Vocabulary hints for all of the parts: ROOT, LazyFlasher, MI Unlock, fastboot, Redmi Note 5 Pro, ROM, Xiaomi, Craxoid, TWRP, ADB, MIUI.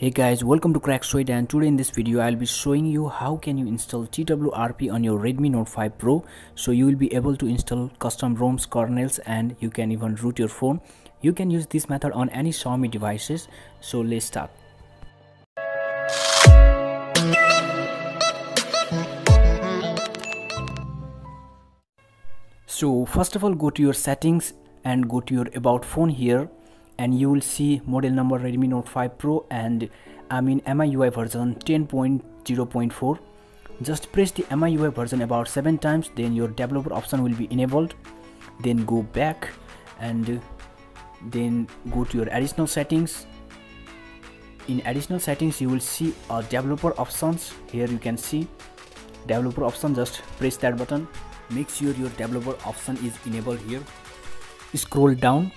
Hey guys, welcome to Craxoid, and today in this video I'll be showing you how can you install TWRP on your Redmi Note 5 Pro. So you will be able to install custom ROMs, kernels, and you can even root your phone. You can use this method on any Xiaomi devices. So let's start. So first of all, go to your settings and go to your about phone here. And you will see model number Redmi Note 5 Pro and I'm in MIUI version 10.0.4. Just press the MIUI version about 7 times, then your developer option will be enabled. Then go back and then go to your additional settings. In additional settings you will see our developer options. Here you can see developer option, just press that button. Make sure your developer option is enabled here. Scroll down.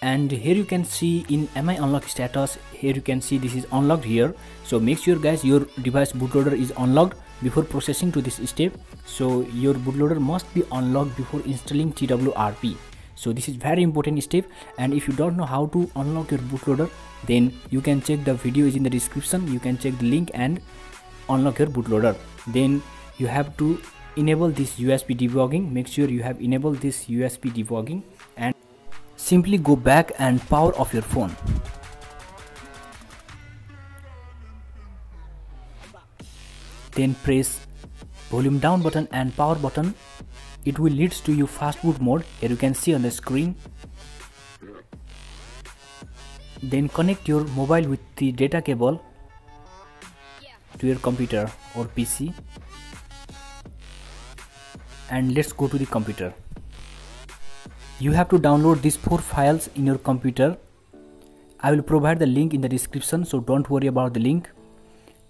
And here you can see in MI unlock status, here you can see this is unlocked here. So make sure guys your device bootloader is unlocked before processing to this step. So your bootloader must be unlocked before installing TWRP. So this is very important step, and if you don't know how to unlock your bootloader, then you can check the video is in the description. You can check the link and unlock your bootloader. Then you have to enable this USB debugging. Make sure you have enabled this USB debugging and simply go back and power off your phone. Then press volume down button and power button. It will lead to you fast boot mode. Here you can see on the screen. Then connect your mobile with the data cable to your computer or PC. And let's go to the computer. You have to download these 4 files in your computer. I will provide the link in the description, so don't worry about the link.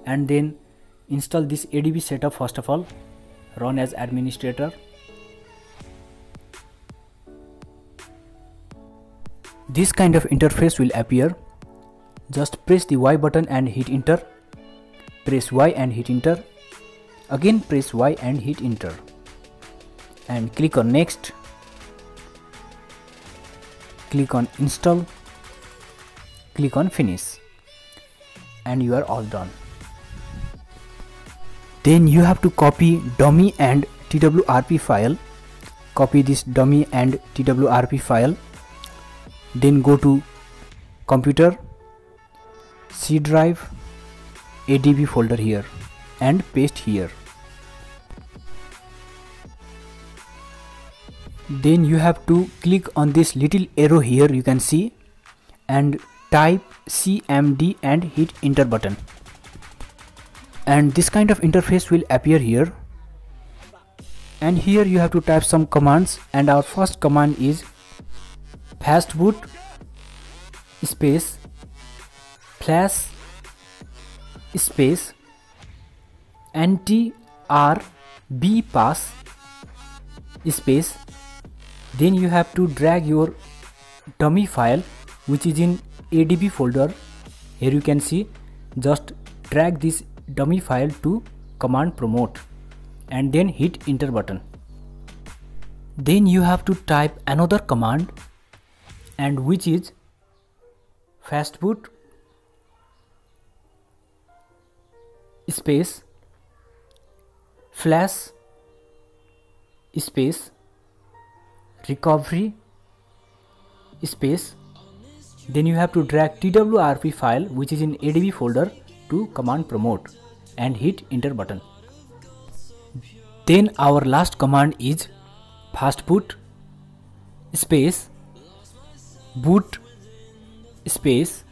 And then install this ADB setup first of all. Run as administrator. This kind of interface will appear. Just press the Y button and hit enter. Press Y and hit enter. Again press Y and hit enter. And click on next. Click on install, click on finish, and you are all done. Then you have to copy dummy and TWRP file. Copy this dummy and TWRP file. Then go to computer, C drive, ADB folder here, and paste here. Then you have to click on this little arrow here, you can see, and type CMD and hit enter button. And this kind of interface will appear here. And here you have to type some commands, and our first command is fastboot space flash space NTRB pass space. Then you have to drag your dummy file which is in ADB folder. Here you can see, just drag this dummy file to command promote and then hit enter button. Then you have to type another command, and which is fastboot space flash space recovery space. Then you have to drag TWRP file which is in ADB folder to command promote and hit enter button. Then our last command is fastboot space boot space,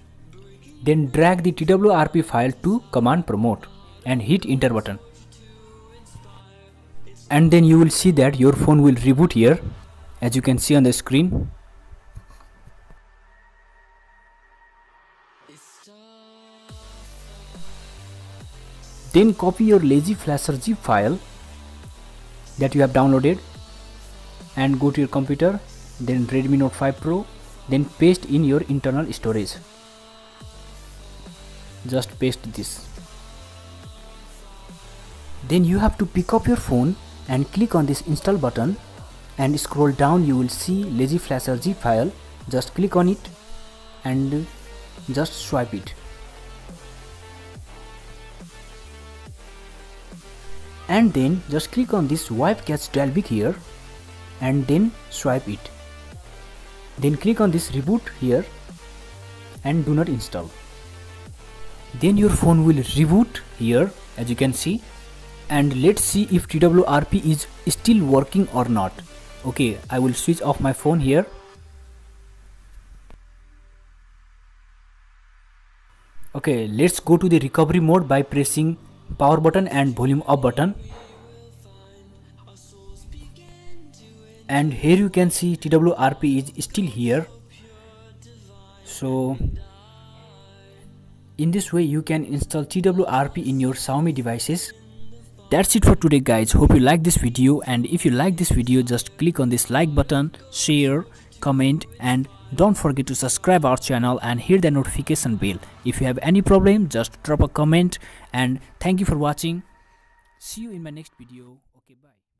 then drag the TWRP file to command promote and hit enter button. And then you will see that your phone will reboot here, as you can see on the screen. Then copy your LazyFlasher zip file that you have downloaded and go to your computer, then Redmi Note 5 Pro, then paste in your internal storage. Just paste this. Then you have to pick up your phone and click on this install button. And scroll down, you will see LazyFlasher zip file. Just click on it and just swipe it. and then just click on this wipe cache dialog here and then swipe it. Then click on this reboot here and do not install. Then your phone will reboot here, as you can see, and let's see if TWRP is still working or not. Okay, I will switch off my phone here. Okay, let's go to the recovery mode by pressing power button and volume up button. And here you can see TWRP is still here. So in this way you can install TWRP in your Xiaomi devices. That's it for today, guys. Hope you like this video, and if you like this video, just click on this like button, share, comment, and don't forget to subscribe our channel and hit the notification bell. If you have any problem, just drop a comment, and thank you for watching. See you in my next video. Okay, bye.